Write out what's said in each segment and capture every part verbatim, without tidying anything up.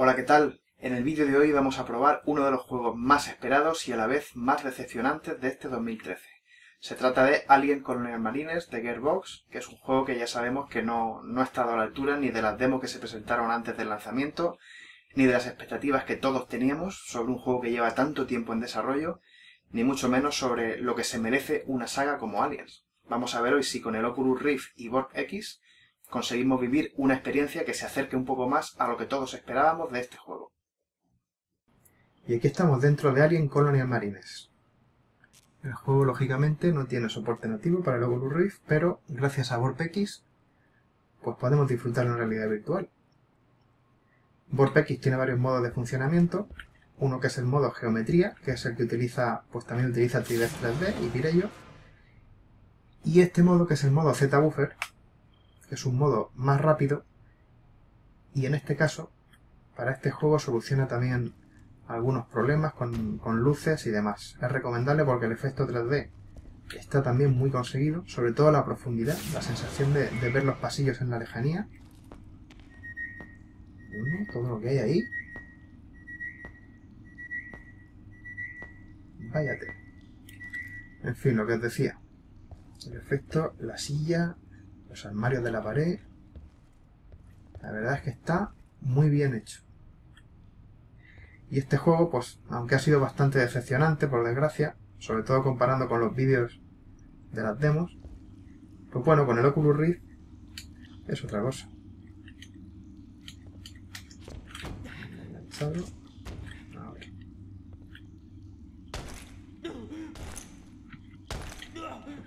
Hola, ¿qué tal? En el vídeo de hoy vamos a probar uno de los juegos más esperados y a la vez más decepcionantes de este dos mil trece. Se trata de Aliens Colonial Marines de Gearbox, que es un juego que ya sabemos que no, no ha estado a la altura ni de las demos que se presentaron antes del lanzamiento, ni de las expectativas que todos teníamos sobre un juego que lleva tanto tiempo en desarrollo, ni mucho menos sobre lo que se merece una saga como Aliens. Vamos a ver hoy si con el Oculus Rift y vorpX conseguimos vivir una experiencia que se acerque un poco más a lo que todos esperábamos de este juego. Y aquí estamos dentro de Aliens Colonial Marines. El juego lógicamente no tiene soporte nativo para el Oculus Rift, pero gracias a vorpX pues podemos disfrutar de una realidad virtual. vorpX tiene varios modos de funcionamiento, uno que es el modo geometría, que es el que utiliza, pues también utiliza TriDef tres D y Pirello, y este modo que es el modo Z-Buffer, que es un modo más rápido, y en este caso, para este juego soluciona también algunos problemas con, con luces y demás. Es recomendable porque el efecto tres D está también muy conseguido, sobre todo la profundidad, la sensación de, de ver los pasillos en la lejanía. Bueno, todo lo que hay ahí. Váyate. En fin, lo que os decía. El efecto, la silla, los armarios de la pared. La verdad es que está muy bien hecho. Y este juego, pues, aunque ha sido bastante decepcionante, por desgracia, sobre todo comparando con los vídeos de las demos, pues bueno, con el Oculus Rift es otra cosa. Enganchado. A ver.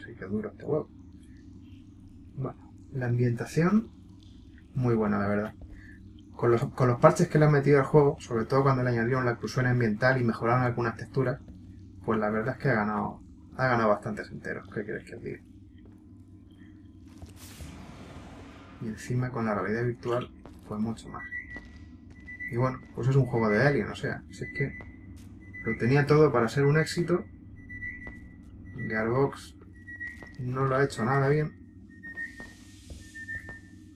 Así que duro este huevo. Bueno, la ambientación, muy buena, la verdad. Con los, con los parches que le han metido al juego, sobre todo cuando le añadieron la inclusión ambiental y mejoraron algunas texturas, pues la verdad es que ha ganado, ha ganado bastantes enteros, ¿qué queréis que os diga? Y encima con la realidad virtual, pues mucho más. Y bueno, pues es un juego de Alien, o sea, si es que lo tenía todo para ser un éxito. Gearbox no lo ha hecho nada bien.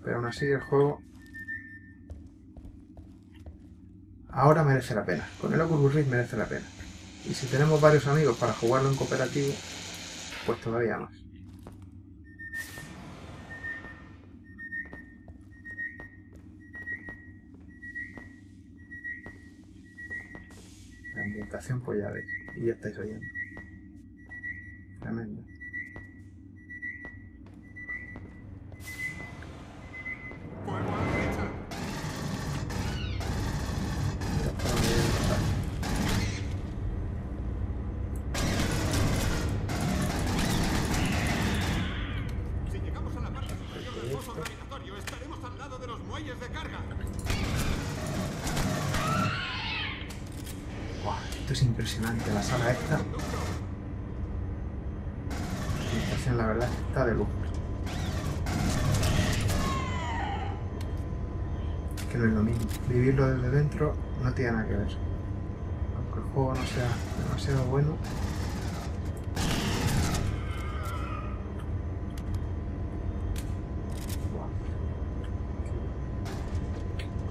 Pero aún así el juego ahora merece la pena. Con el Oculus Rift merece la pena. Y si tenemos varios amigos para jugarlo en cooperativo, pues todavía más. La ambientación pues ya veis. Y ya estáis oyendo. Tremendo. Esto es impresionante, la sala esta. La ambientación, la verdad, está de lujo. Es que no es lo mismo. Vivirlo desde dentro no tiene nada que ver. Aunque el juego no sea demasiado bueno.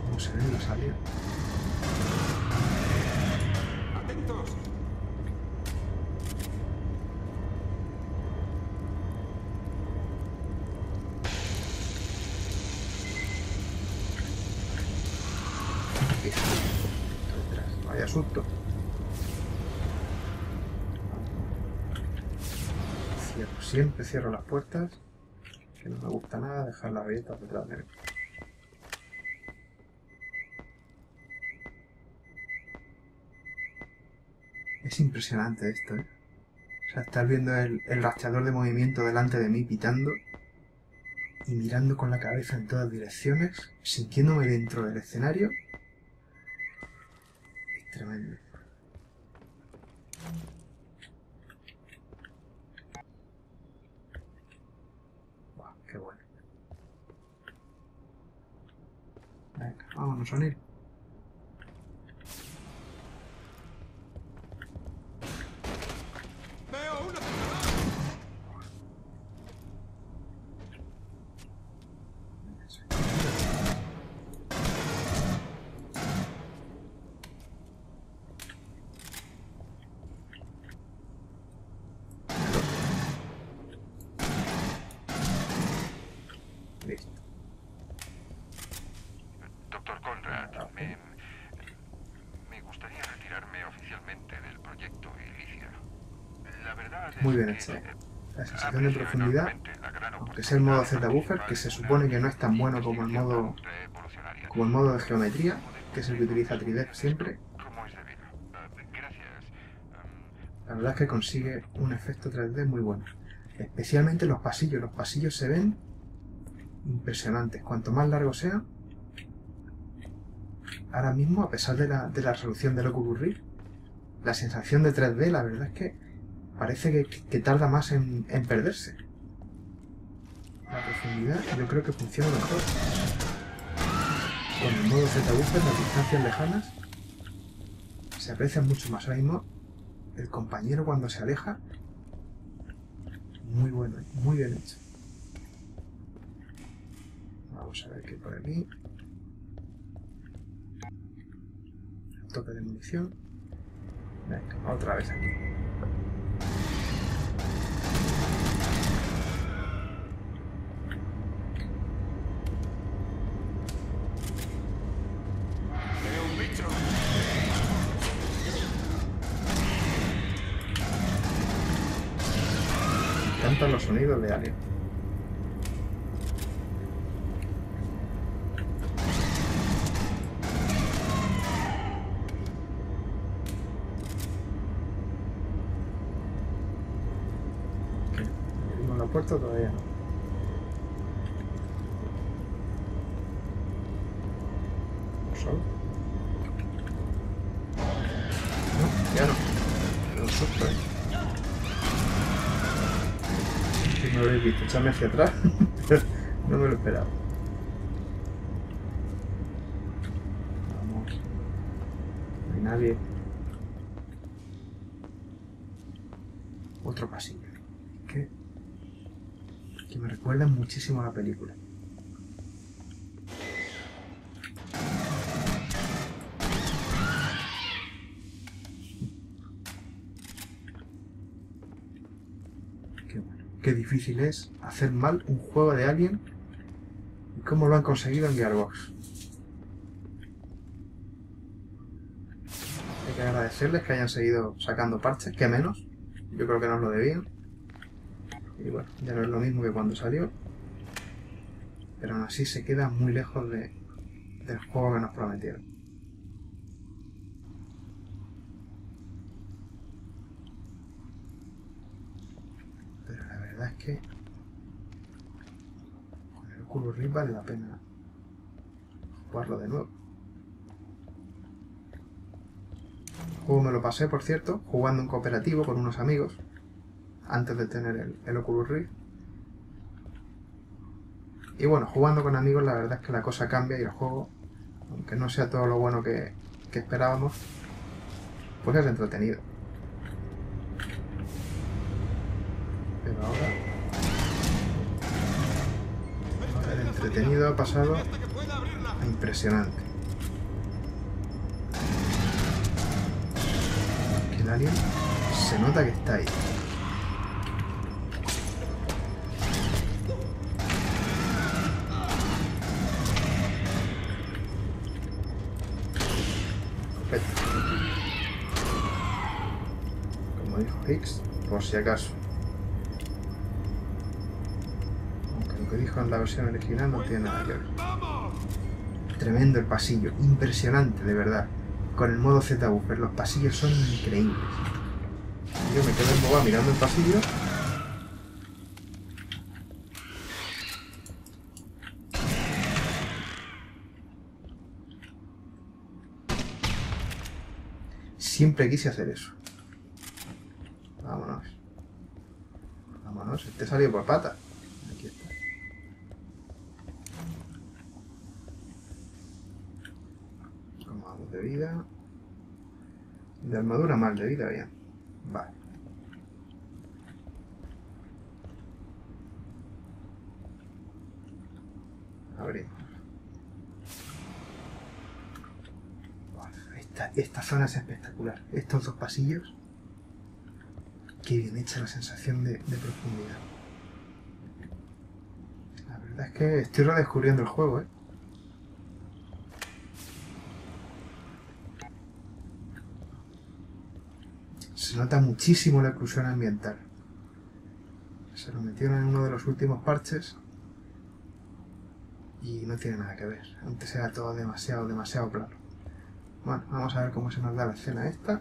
¿Cómo se ve la salida? Vaya susto. Cierro, siempre cierro las puertas, que no me gusta nada dejarlas abiertas detrás de mí. Es impresionante esto, ¿eh? O sea, estar viendo el, el rastreador de movimiento delante de mí pitando y mirando con la cabeza en todas direcciones, sintiéndome dentro del escenario. Tremendo. Buah, qué bueno. Venga, vámonos a unir. muy bien hecho. La sensación de profundidad, aunque sea el modo Z-Buffer, que se supone que no es tan bueno como el modo como el modo de geometría, que es el que utiliza TriDef siempre, la verdad es que consigue un efecto tres D muy bueno. Especialmente los pasillos. Los pasillos se ven impresionantes. Cuanto más largos sean, ahora mismo, a pesar de la, de la resolución del Oculus Rift, la sensación de tres D, la verdad es que parece que, que tarda más en, en perderse. La profundidad yo creo que funciona mejor. Con el modo Z-Buffer, las distancias lejanas se aprecian mucho más. Ahora mismo, el compañero cuando se aleja, muy bueno, muy bien hecho. Vamos a ver qué por aquí. El tope de munición. Venga, otra vez aquí. Los sonidos de Alien. ¿Abrimos la puerta todavía no? ¿El sol? No, ya no. El sol está ahí. No lo habéis visto, echarme hacia atrás, pero no me lo esperaba. Vamos. No hay nadie. Otro pasillo. Que, que me recuerda muchísimo a la película. Qué difícil es hacer mal un juego de Alien y cómo lo han conseguido en Gearbox. Hay que agradecerles que hayan seguido sacando parches, que menos, yo creo que nos lo debían. Y bueno, ya no es lo mismo que cuando salió, pero aún así se queda muy lejos de, del juego que nos prometieron. Es que con el Oculus Rift vale la pena jugarlo de nuevo. El juego me lo pasé, por cierto, jugando en cooperativo con unos amigos antes de tener el, el Oculus Rift. Y bueno, jugando con amigos la verdad es que la cosa cambia y el juego, aunque no sea todo lo bueno que, que esperábamos, pues es entretenido. Pero ahora, ahora el entretenido ha pasado a impresionante. Aquí el alien se nota que está ahí. Perfecto. Como dijo Hicks, por si acaso. Dijo en la versión original no tiene nada que ver. Tremendo el pasillo, impresionante de verdad. Con el modo Z-Buffer, los pasillos son increíbles. Yo me quedo embobado mirando el pasillo. Siempre quise hacer eso. Vámonos. Vámonos, este salió por patas. Aquí está. De vida, de armadura mal, de vida bien, vale. Abrimos. Esta, esta zona es espectacular, estos dos pasillos, qué bien hecha la sensación de, de profundidad. La verdad es que estoy redescubriendo el juego, ¿eh? Se nota muchísimo la oclusión ambiental. Se lo metieron en uno de los últimos parches y no tiene nada que ver. Antes era todo demasiado, demasiado plano. Bueno, vamos a ver cómo se nos da la escena esta.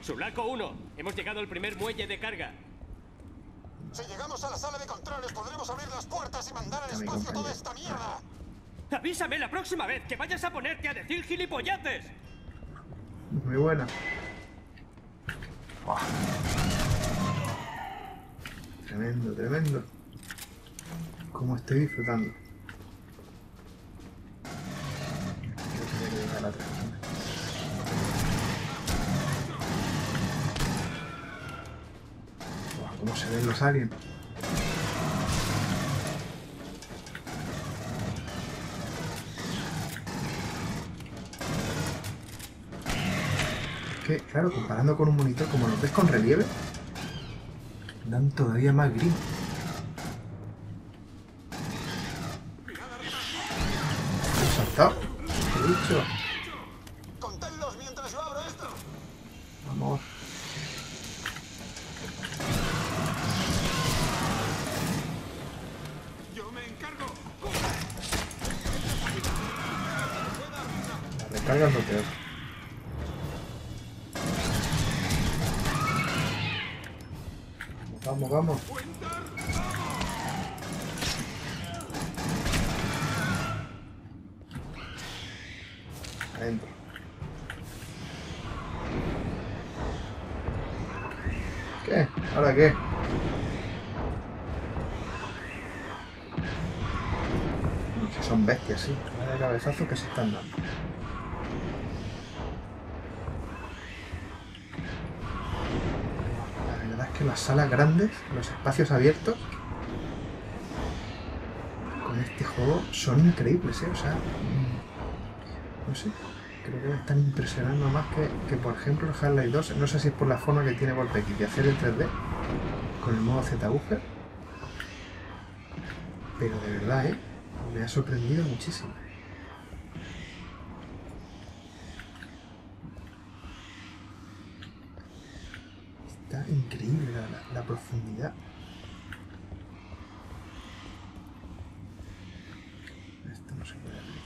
Sulaco uno, hemos llegado al primer muelle de carga. Si llegamos a la sala de controles podremos abrir las puertas y mandar al espacio toda esta mierda. Avísame la próxima vez que vayas a ponerte a decir gilipollates. Muy buena. Buah. Tremendo, tremendo. Como estoy disfrutando. Creo que voy a llegar atrás. Buah, cómo se ven los aliens. Que, claro, comparando con un monitor, como lo ves con relieve, dan todavía más green. ¿Lo he saltado? ¿Lo he dicho? Contadlos mientras yo abro esto. Vamos. Yo me encargo. La recarga es lo peor. Vamos, vamos. Adentro. ¿Qué? ¿Ahora qué? Que son bestias, sí. Vaya cabezazo que se están dando. Las salas grandes, los espacios abiertos con este juego son increíbles, ¿eh? O sea, no sé, creo que me están impresionando más que, que por ejemplo el Half-Life dos. No sé si es por la forma que tiene vorpX de hacer el tres D con el modo Z-Buffer, pero de verdad, ¿eh? Me ha sorprendido muchísimo. Increíble la, la, la profundidad. Esto no se puede abrir.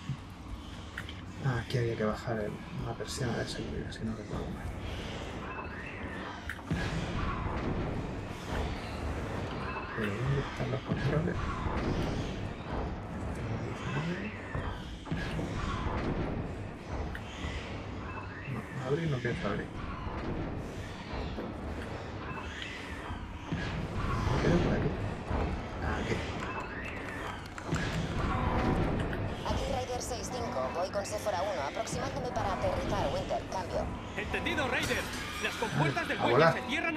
Ah, aquí había que bajar el, una persiana de seguridad, si no recuerdo mal. Pero ¿dónde están los controles? No, abre y no quiere abrir.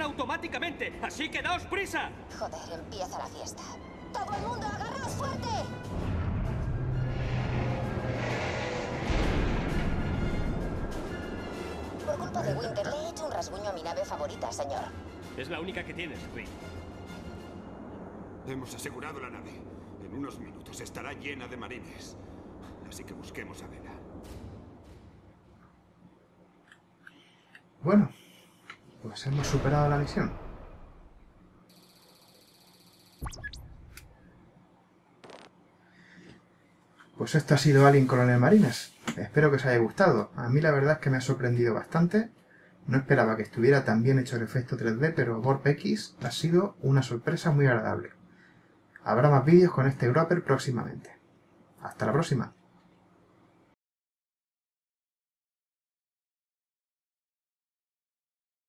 Automáticamente, así que daos prisa. Joder, empieza la fiesta. Todo el mundo, agarraos fuerte. Por culpa de Winter le he hecho un rasguño a mi nave favorita, señor. Es la única que tienes, Rick. Hemos asegurado la nave. En unos minutos estará llena de marines. Así que busquemos a Vela. Bueno. Pues hemos superado la misión. Pues esto ha sido Aliens Colonial Marines. Espero que os haya gustado. A mí la verdad es que me ha sorprendido bastante. No esperaba que estuviera tan bien hecho el efecto tres D, pero vorpX ha sido una sorpresa muy agradable. Habrá más vídeos con este Dropper próximamente. Hasta la próxima.